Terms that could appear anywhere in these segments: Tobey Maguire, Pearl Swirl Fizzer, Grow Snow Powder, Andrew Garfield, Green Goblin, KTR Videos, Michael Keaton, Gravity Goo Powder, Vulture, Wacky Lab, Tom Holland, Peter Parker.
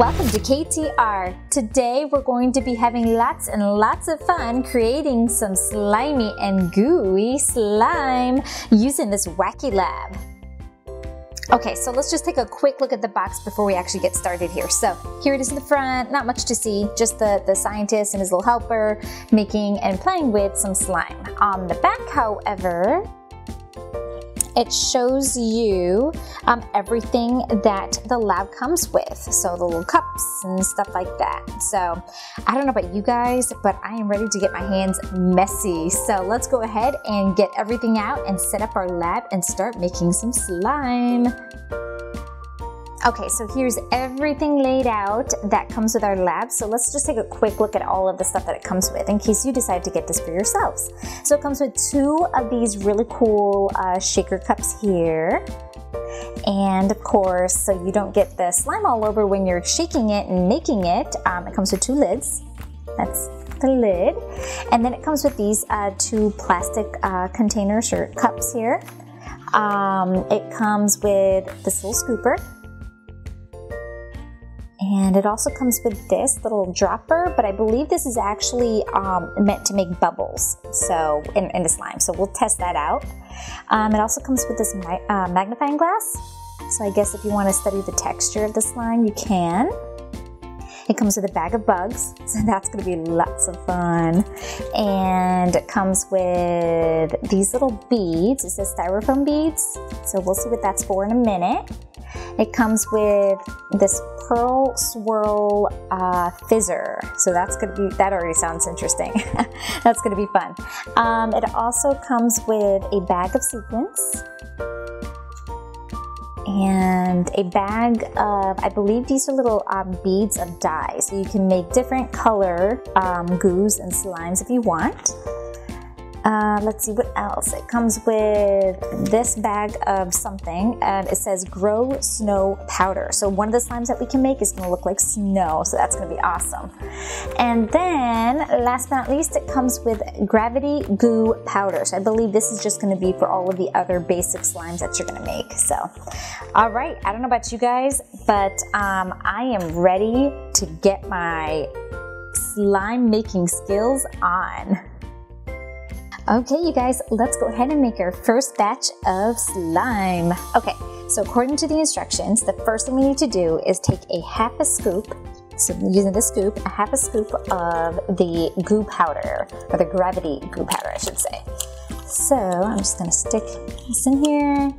Welcome to KTR. Today we're going to be having lots and lots of fun creating some slimy and gooey slime using this Wacky Lab. Okay, so let's just take a quick look at the box before we actually get started here. So here it is in the front, not much to see, just the scientist and his little helper making and playing with some slime. On the back, however, it shows you everything that the lab comes with. So the little cups and stuff like that. So I don't know about you guys, but I am ready to get my hands messy. So let's go ahead and get everything out and set up our lab and start making some slime. Okay, so here's everything laid out that comes with our lab. So let's just take a quick look at all of the stuff that it comes with in case you decide to get this for yourselves. So it comes with two of these really cool shaker cups here. And of course, so you don't get the slime all over when you're shaking it and making it, it comes with two lids. That's the lid. And then it comes with these two plastic containers or cups here. It comes with this little scooper. And it also comes with this little dropper, but I believe this is actually meant to make bubbles, so in the slime. So we'll test that out. It also comes with this magnifying glass. So I guess if you want to study the texture of the slime, you can. It comes with a bag of bugs, so that's going to be lots of fun. And it comes with these little beads. It says styrofoam beads, so we'll see what that's for in a minute. It comes with this Pearl Swirl Fizzer, so that's going to be, that already sounds interesting. That's going to be fun. It also comes with a bag of sequins and a bag of, I believe these are little beads of dye, so you can make different color goos and slimes if you want. Let's see what else. It comes with this bag of something and it says Grow Snow Powder. So one of the slimes that we can make is going to look like snow, so that's going to be awesome. And then last but not least, it comes with Gravity Goo Powder. So I believe this is just going to be for all of the other basic slimes that you're going to make. So all right, I don't know about you guys, but I am ready to get my slime making skills on. Okay, you guys, let's go ahead and make our first batch of slime. Okay, so according to the instructions, the first thing we need to do is take a half a scoop, so using the scoop, a half a scoop of the goo powder, or the gravity goo powder, I should say. So I'm just gonna stick this in here,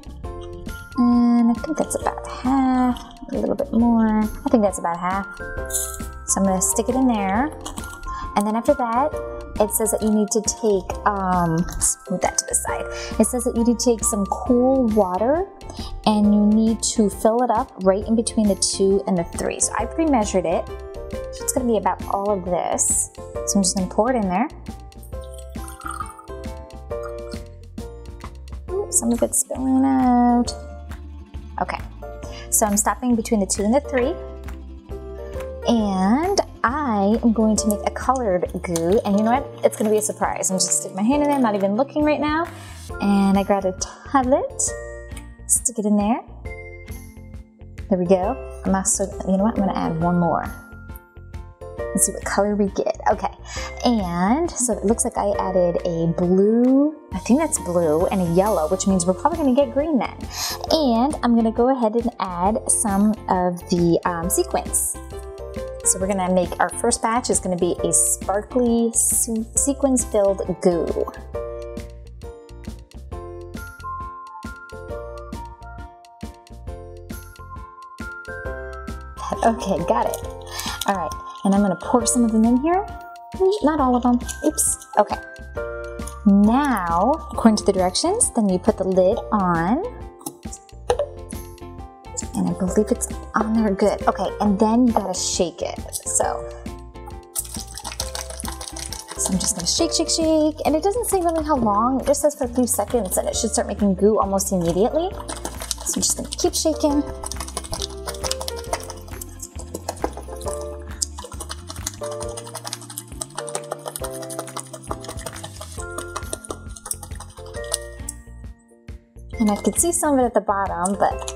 and I think that's about half, a little bit more. I think that's about half. So I'm gonna stick it in there, and then after that, it says that you need to take, move that to the side. It says that you need to take some cool water and you need to fill it up right in between the 2 and the 3. So I pre-measured it. It's gonna be about all of this. So I'm just gonna pour it in there. Ooh, some of it's spilling out. Okay, so I'm stopping between the 2 and the 3. And I am going to make a colored goo, and you know what? It's going to be a surprise. I'm just sticking my hand in there, I'm not even looking right now. And I grab a tablet, stick it in there. There we go. I'm also, you know what? I'm going to add one more. Let's see what color we get. Okay, and so it looks like I added a blue, I think that's blue, and a yellow, which means we're probably going to get green then. And I'm going to go ahead and add some of the sequins. So we're gonna make our first batch is gonna be a sparkly sequins-filled goo. Okay, got it. All right, and I'm gonna pour some of them in here. Not all of them, oops, okay. Now, according to the directions, then you put the lid on. And I believe it's on there good. Okay, and then you gotta shake it. So I'm just gonna shake. And it doesn't say really how long, it just says for a few seconds and it should start making goo almost immediately. So I'm just gonna keep shaking. And I could see some of it at the bottom, but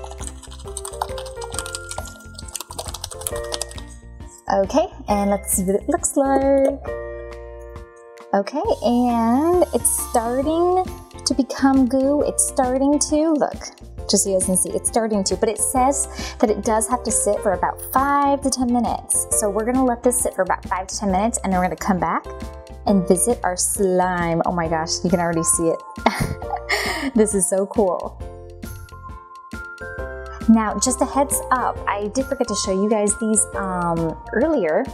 Okay, and let's see what it looks like. Okay, and it's starting to become goo. It's starting to, look, just so you guys can see, it's starting to, but it says that it does have to sit for about 5 to 10 minutes. So we're gonna let this sit for about 5 to 10 minutes and then we're gonna come back and visit our slime. Oh my gosh, you can already see it. This is so cool. Now, just a heads up, I did forget to show you guys these earlier.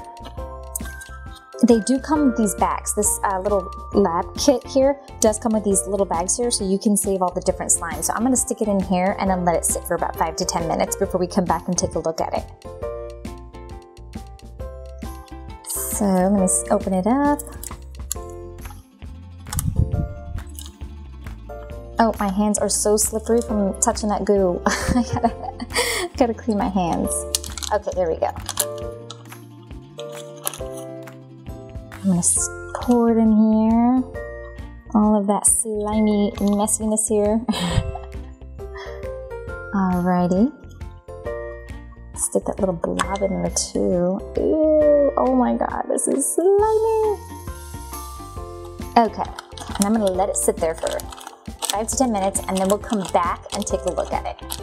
They do come with these bags. This little lab kit here does come with these little bags here, so you can save all the different slimes. So I'm gonna stick it in here and then let it sit for about 5 to 10 minutes before we come back and take a look at it. So I'm gonna open it up. Oh, my hands are so slippery from touching that goo. I gotta clean my hands. Okay, there we go. I'm gonna pour it in here. All of that slimy messiness here. Alrighty. Stick that little blob in there too. Ew, oh my god, this is slimy. Okay, and I'm gonna let it sit there for 5 to 10 minutes and then we'll come back and take a look at it.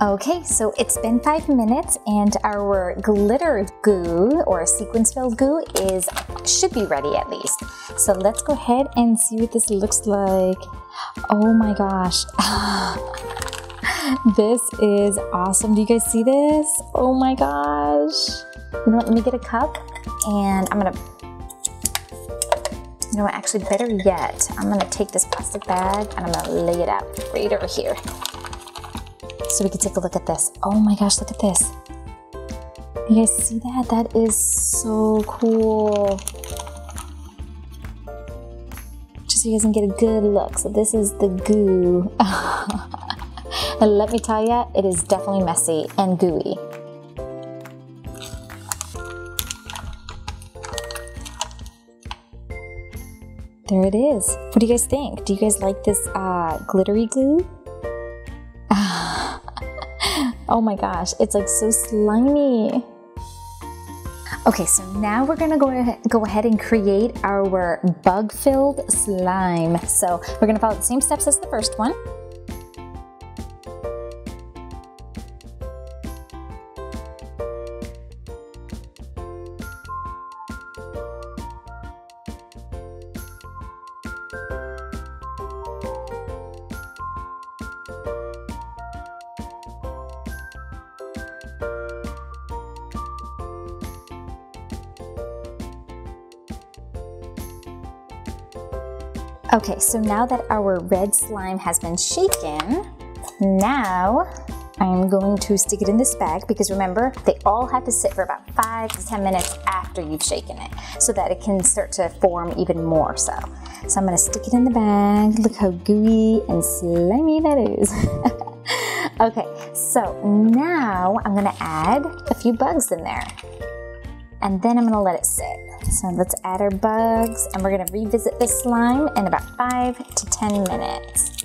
Okay, so it's been 5 minutes and our glitter goo or sequence filled goo should be ready at least. So let's go ahead and see what this looks like. Oh my gosh. This is awesome. Do you guys see this? Oh my gosh. You know what, let me get a cup and I'm gonna, you know what, actually better yet, I'm gonna take this plastic bag and I'm gonna lay it out right over here so we can take a look at this. Oh my gosh, look at this. You guys see that? That is so cool. Just so you guys can get a good look. So this is the goo. And let me tell you, it is definitely messy and gooey. There it is. What do you guys think? Do you guys like this glittery glue? Oh my gosh, it's like so slimy. Okay, so now we're gonna go ahead and create our bug-filled slime. So we're gonna follow the same steps as the first one. Okay, so now that our red slime has been shaken, now I'm going to stick it in this bag because remember, they all have to sit for about 5 to 10 minutes after you've shaken it so that it can start to form even more so. So I'm gonna stick it in the bag. Look how gooey and slimy that is. Okay, so now I'm gonna add a few bugs in there and then I'm gonna let it sit. So let's add our bugs and we're gonna revisit this slime in about 5 to 10 minutes.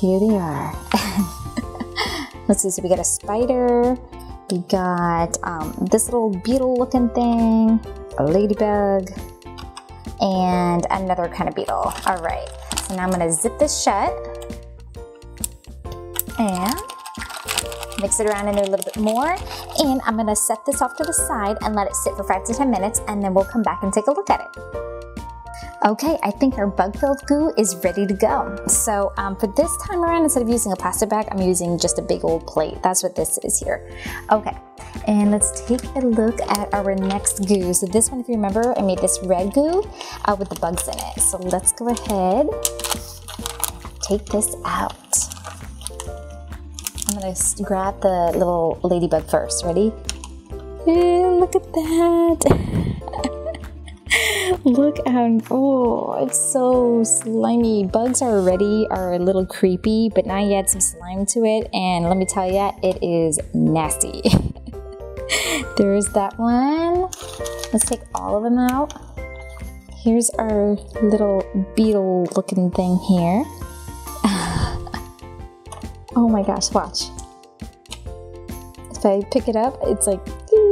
Here they are. Let's see, so we got a spider, we got this little beetle looking thing, a ladybug, and another kind of beetle. All right, so now I'm gonna zip this shut and mix it around in there a little bit more, and I'm gonna set this off to the side and let it sit for 5 to 10 minutes, and then we'll come back and take a look at it. Okay, I think our bug-filled goo is ready to go. So for this time around, instead of using a plastic bag, I'm using just a big old plate. That's what this is here. Okay, and let's take a look at our next goo. So this one, if you remember, I made this red goo with the bugs in it. So let's go ahead and take this out. I'm gonna grab the little ladybug first. Ready? Ew, look at that! Look how, oh, it's so slimy. Bugs already are a little creepy, but now you add some slime to it, and let me tell you, it is nasty. There's that one. Let's take all of them out. Here's our little beetle-looking thing here. Oh my gosh, watch. If I pick it up, it's like, oh,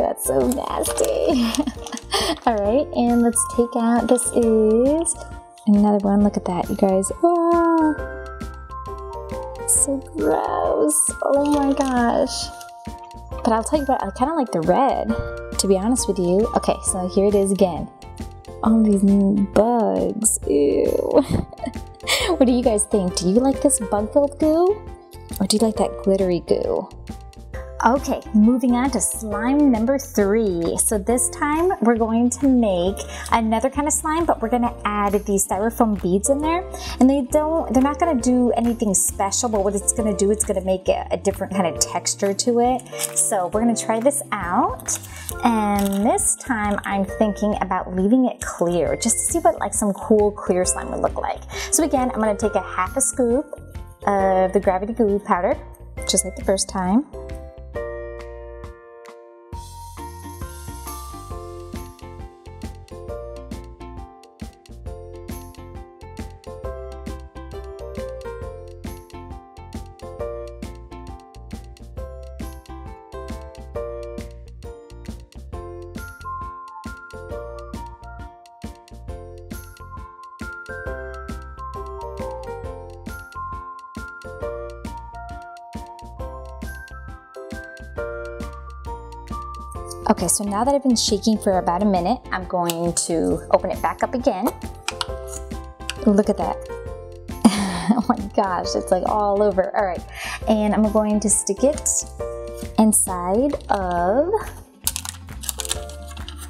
that's so nasty. All right, and let's take out, this is another one. Look at that, you guys. Oh, so gross. Oh my gosh. But I'll tell you what, I kind of like the red, to be honest with you. Okay, so here it is again. All these bugs, ew. What do you guys think? Do you like this bug-filled goo? Or do you like that glittery goo? Okay, moving on to slime number 3. So this time we're going to make another kind of slime, but we're gonna add these styrofoam beads in there. And they're not gonna do anything special, but what it's gonna do, it's gonna make a different kind of texture to it. So we're gonna try this out. And this time I'm thinking about leaving it clear, just to see what like some cool clear slime would look like. So again, I'm gonna take a half a scoop of the Gravity Goo Powder, just like the first time. Okay, so now that I've been shaking for about a minute, I'm going to open it back up again. Look at that. Oh my gosh, it's like all over. All right, and I'm going to stick it inside of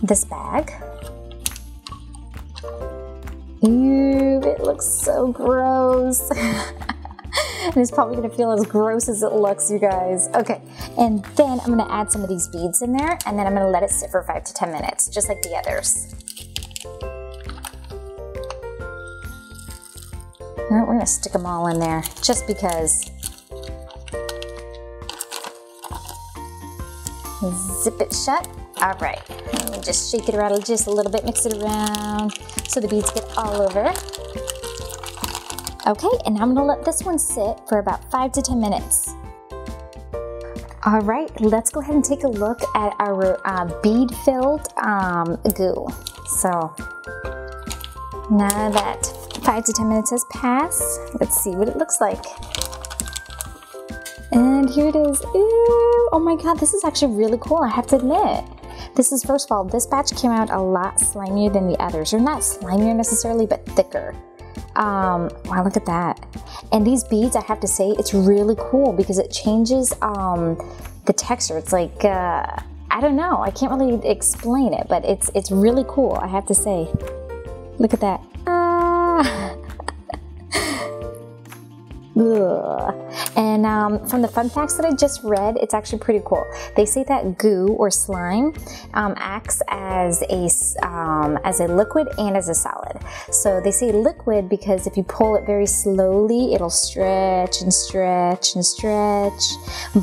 this bag. Ew, it looks so gross. And it's probably gonna feel as gross as it looks, you guys. Okay, and then I'm gonna add some of these beads in there, and then I'm gonna let it sit for 5 to 10 minutes, just like the others. All right, we're gonna stick them all in there, just because. Zip it shut. All right, let me just shake it around just a little bit, mix it around, so the beads get all over. Okay, and I'm gonna let this one sit for about 5 to 10 minutes. All right, let's go ahead and take a look at our bead-filled goo. So, now that 5 to 10 minutes has passed, let's see what it looks like. And here it is. Ew, oh my God, this is actually really cool, I have to admit. This is, first of all, this batch came out a lot slimier than the others. Or not slimier necessarily, but thicker. Wow, look at that. And these beads, I have to say, it's really cool because it changes the texture. It's like, I don't know, I can't really explain it, but it's really cool, I have to say. Look at that. Ah. And from the fun facts that I just read, it's actually pretty cool. They say that goo or slime acts as a liquid and as a solid. So they say liquid because if you pull it very slowly, it'll stretch and stretch and stretch.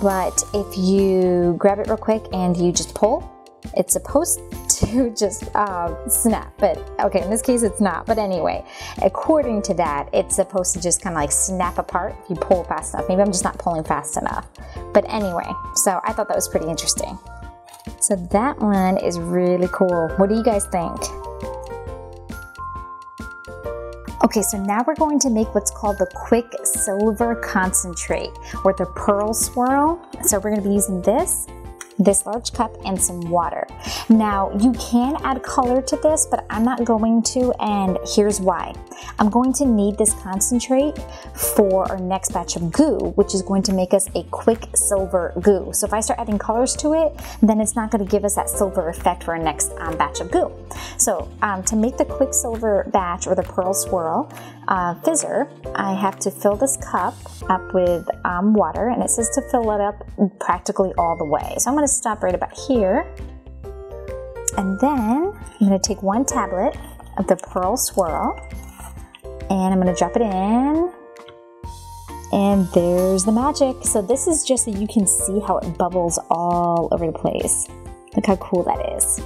But if you grab it real quick and you just pull, it's supposed to just snap, but okay, in this case it's not. But anyway, according to that, it's supposed to just kind of like snap apart if you pull fast enough. Maybe I'm just not pulling fast enough. But anyway, so I thought that was pretty interesting. So that one is really cool. What do you guys think? Okay, so now we're going to make what's called the Quicksilver Concentrate, or the Pearl Swirl. So we're gonna be using this large cup and some water. Now you can add color to this, but I'm not going to, and here's why. I'm going to need this concentrate for our next batch of goo, which is going to make us a quicksilver goo. So if I start adding colors to it, then it's not going to give us that silver effect for our next batch of goo. So to make the quicksilver batch, or the Pearl Swirl Fizzer, I have to fill this cup up with water, and it says to fill it up practically all the way. So I'm going to stop right about here, and then I'm going to take one tablet of the Pearl Swirl, and I'm going to drop it in, and there's the magic. So this is just so you can see how it bubbles all over the place. Look how cool that is.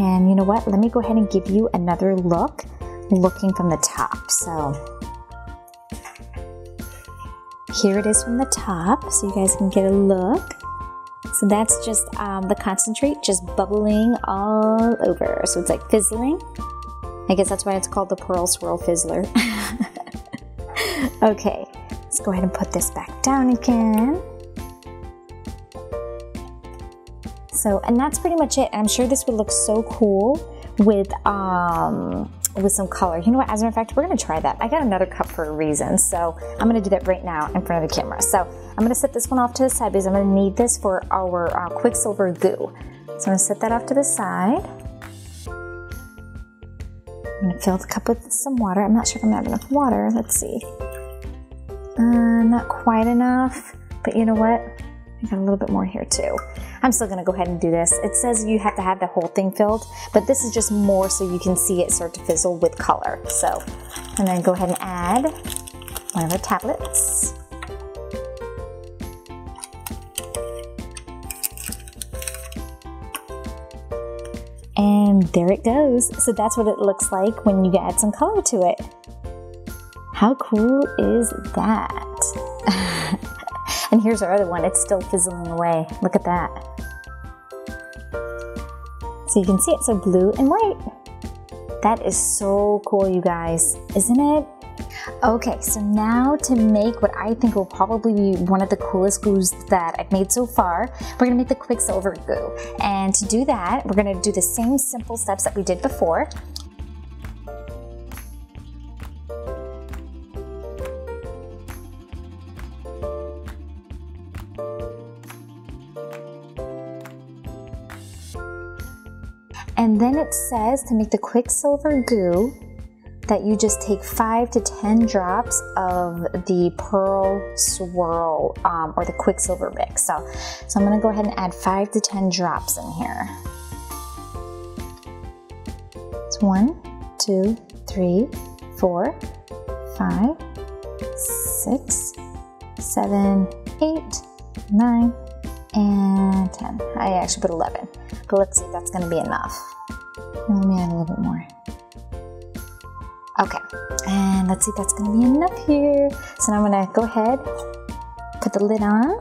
And you know what, let me go ahead and give you another look, looking from the top. So here it is from the top, so you guys can get a look. So that's just the concentrate just bubbling all over, so it's like fizzling. I guess that's why it's called the Pearl Swirl Fizzer. Okay, let's go ahead and put this back down again. So, and that's pretty much it. I'm sure this would look so cool with some color. You know what, as a matter of fact, we're gonna try that. I got another cup for a reason, so I'm gonna do that right now in front of the camera. So I'm gonna set this one off to the side because I'm gonna need this for our Quicksilver goo. So I'm gonna set that off to the side. I'm gonna fill the cup with some water. I'm not sure if I'm gonna have enough water. Let's see. Not quite enough, but you know what? I got a little bit more here too. I'm still gonna go ahead and do this. It says you have to have the whole thing filled, but this is just more so you can see it start to fizzle with color. So I'm gonna go ahead and add one of our tablets. And there it goes. So that's what it looks like when you add some color to it. How cool is that? And here's our other one. It's still fizzling away. Look at that. So you can see it. So blue and white. That is so cool, you guys. Isn't it? Okay, so now to make what I think will probably be one of the coolest goos that I've made so far, we're gonna make the Quicksilver goo. And to do that, we're gonna do the same simple steps that we did before. And then it says to make the Quicksilver goo that you just take 5 to 10 drops of the Pearl Swirl or the Quicksilver mix. So I'm gonna go ahead and add 5 to 10 drops in here. It's 1, 2, 3, 4, 5, 6, 7, 8, 9, and 10. I actually put 11, but let's see if that's gonna be enough. Let me add a little bit more. Okay, and let's see if that's gonna be enough here. So now I'm gonna go ahead, put the lid on.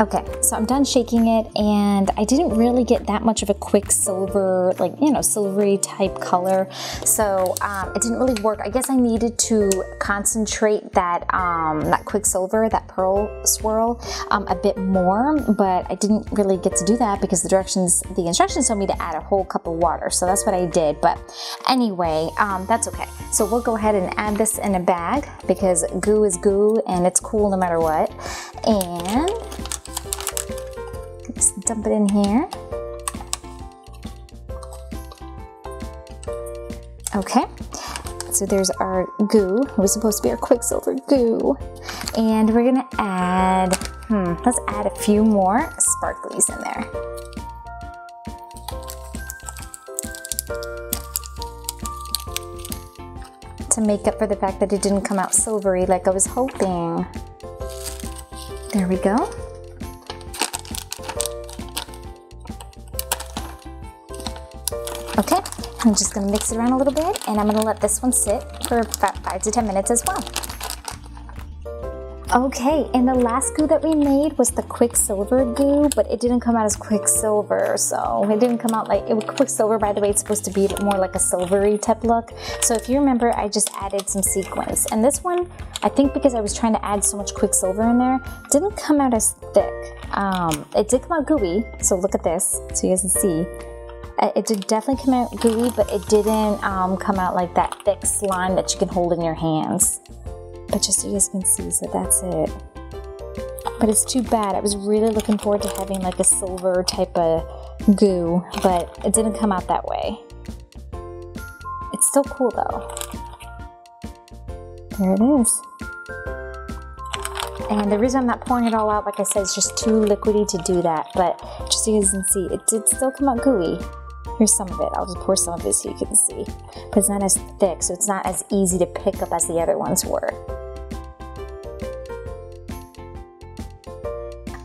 Okay, so I'm done shaking it, and I didn't really get that much of a Quicksilver, like, you know, silvery type color, so it didn't really work. I guess I needed to concentrate that that Quicksilver, that Pearl Swirl, a bit more, but I didn't really get to do that because the instructions told me to add a whole cup of water, so that's what I did. But anyway, that's okay. So we'll go ahead and add this in a bag because goo is goo, and it's cool no matter what. And just dump it in here. Okay, so there's our goo. It was supposed to be our Quicksilver goo. And we're gonna add, let's add a few more sparklies in there. To make up for the fact that it didn't come out silvery like I was hoping. There we go. Okay, I'm just gonna mix it around a little bit, and I'm gonna let this one sit for about 5 to 10 minutes as well. Okay, and the last goo that we made was the Quicksilver goo, but it didn't come out as Quicksilver, so it didn't come out like, it was Quicksilver, by the way, it's supposed to be more like a silvery type look. So if you remember, I just added some sequins, and this one, I think because I was trying to add so much Quicksilver in there, didn't come out as thick. It did come out gooey, so look at this, so you guys can see. It did definitely come out gooey, but it didn't come out like that thick slime that you can hold in your hands. But just so you guys can see, so that's it. But it's too bad. I was really looking forward to having like a silver type of goo, but it didn't come out that way. It's still cool though. There it is. And the reason I'm not pouring it all out, like I said, it's just too liquidy to do that, but just so you guys can see, it did still come out gooey. Here's some of it. I'll just pour some of this so you can see. But it's not as thick, so it's not as easy to pick up as the other ones were.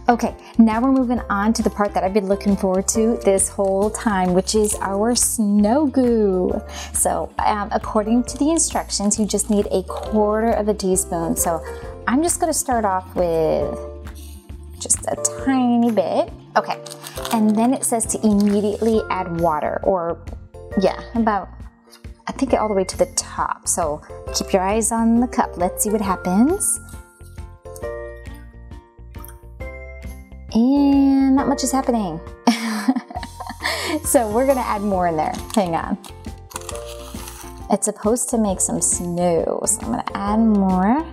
Okay, now we're moving on to the part that I've been looking forward to this whole time, which is our snow goo. So according to the instructions, you just need a 1/4 of a teaspoon. So I'm just gonna start off with just a tiny bit. Okay, and then it says to immediately add water, or yeah, about, I think all the way to the top. So keep your eyes on the cup. Let's see what happens. And not much is happening. So we're gonna add more in there. Hang on. It's supposed to make some snow, so I'm gonna add more.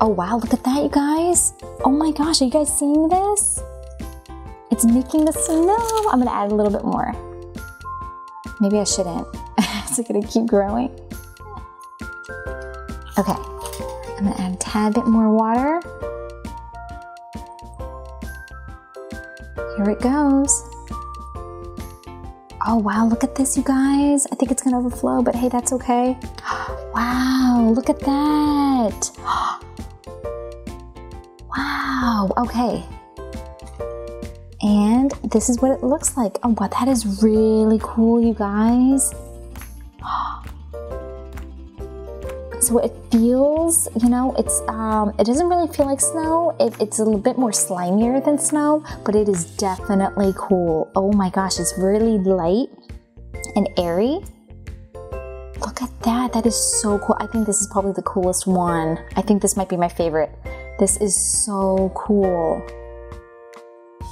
Oh wow, look at that, you guys. Oh my gosh, are you guys seeing this? It's making the snow. I'm gonna add a little bit more. Maybe I shouldn't. Is it gonna keep growing? Okay, I'm gonna add a tad bit more water. Here it goes. Oh wow, look at this, you guys. I think it's gonna overflow, but hey, that's okay. Wow, look at that. Wow, okay. And this is what it looks like. Oh wow, that is really cool, you guys. So it feels, you know, it's it doesn't really feel like snow. It's a little bit more slimier than snow, but it is definitely cool. Oh my gosh, it's really light and airy. Look at that, that is so cool. I think this is probably the coolest one. I think this might be my favorite. This is so cool.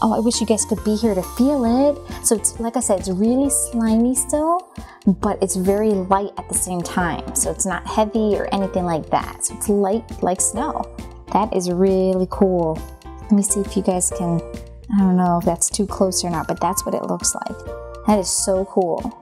Oh, I wish you guys could be here to feel it. So it's, like I said, it's really slimy still, but it's very light at the same time. So it's not heavy or anything like that. So it's light like snow. That is really cool. Let me see if you guys can, I don't know if that's too close or not, but that's what it looks like. That is so cool.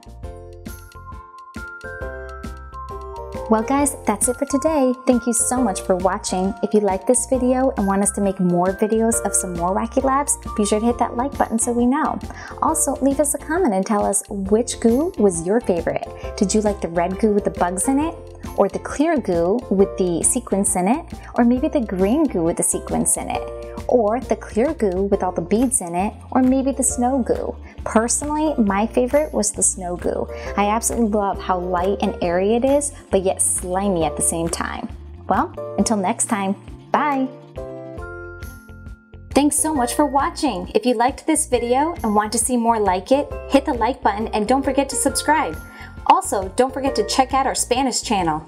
Well guys, that's it for today. Thank you so much for watching. If you like this video and want us to make more videos of some more Wacky Labs, be sure to hit that like button so we know. Also, leave us a comment and tell us which goo was your favorite. Did you like the red goo with the bugs in it? Or the clear goo with the sequins in it? Or maybe the green goo with the sequins in it? Or the clear goo with all the beads in it? Or maybe the snow goo? Personally, my favorite was the snow goo. I absolutely love how light and airy it is, but yet slimy at the same time. Well, until next time, bye! Thanks so much for watching. If you liked this video and want to see more like it, hit the like button and don't forget to subscribe. Also, don't forget to check out our Spanish channel.